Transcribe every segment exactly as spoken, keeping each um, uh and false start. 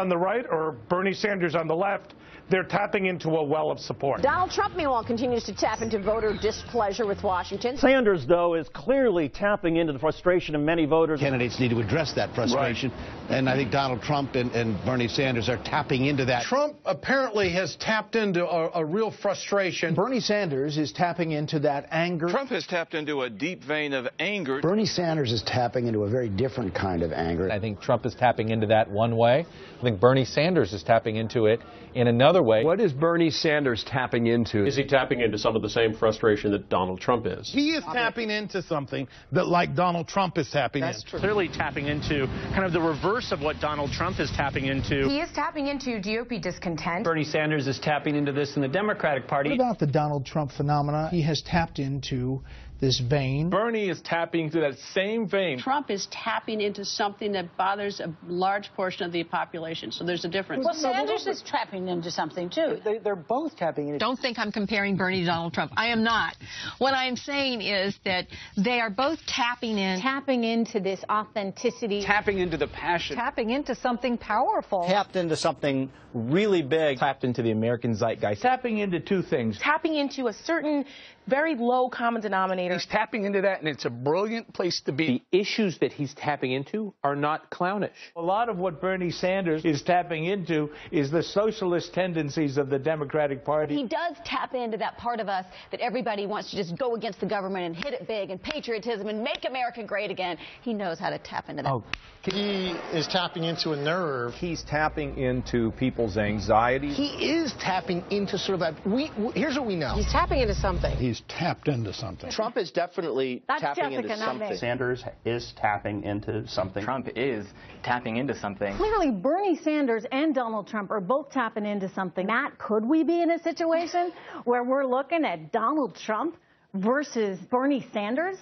on the right or Bernie Sanders on the left, they're tapping into a well of support. Donald Trump, meanwhile, continues to tap into voter displeasure with Washington. Sanders, though, is clearly tapping into the frustration of many voters. Candidates need to address that frustration. Right. And I think Donald Trump and, and Bernie Sanders are tapping into that. Trump apparently has tapped into a, a real frustration. Bernie Sanders is tapping into that anger. Trump has tapped into a deep vein of anger. Bernie Sanders is tapping into a very different kind of anger. I think Trump is tapping into that one way. I think Bernie Sanders is tapping into it in another way. What is Bernie Sanders tapping into? Is he tapping into some of the same frustration that Donald Trump is? He is tapping into something that, like Donald Trump is tapping into. That's true. Clearly tapping into kind of the reverse of what Donald Trump is tapping into. He is tapping into G O P discontent. Bernie Sanders is tapping into this in the Democratic Party. What about the Donald Trump phenomena? He has tapped into this vein. Bernie is tapping into that same vein. Trump is tapping into something that bothers a large portion of the population, so there's a difference. Well, Sanders is tapping into something, too. They, they're both tapping into. Don't think I'm comparing Bernie to Donald Trump. I am not. What I'm saying is that they are both tapping in. Tapping into this authenticity. Tapping into the passion. Tapping into something powerful. Tapped into something really big. Tapped into the American zeitgeist. Tapping into two things. Tapping into a certain very low common denominator. He's tapping into that, and it's a brilliant place to be. The issues that he's tapping into are not clownish. A lot of what Bernie Sanders is tapping into is the socialist tendencies of the Democratic Party. He does tap into that part of us that everybody wants to just go against the government and hit it big and patriotism and make America great again. He knows how to tap into that. Oh. He is tapping into a nerve. He's tapping into people's anxiety. He is tapping into sort of that. We, we, here's what we know. He's tapping into something. He's tapped into something. Trump is definitely That's tapping Jessica, into something. Sanders is tapping into something. Trump is tapping into something. Clearly, Bernie Sanders and Donald Trump are both tapping into something. Matt, could we be in a situation where we're looking at Donald Trump versus Bernie Sanders?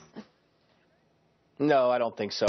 No, I don't think so.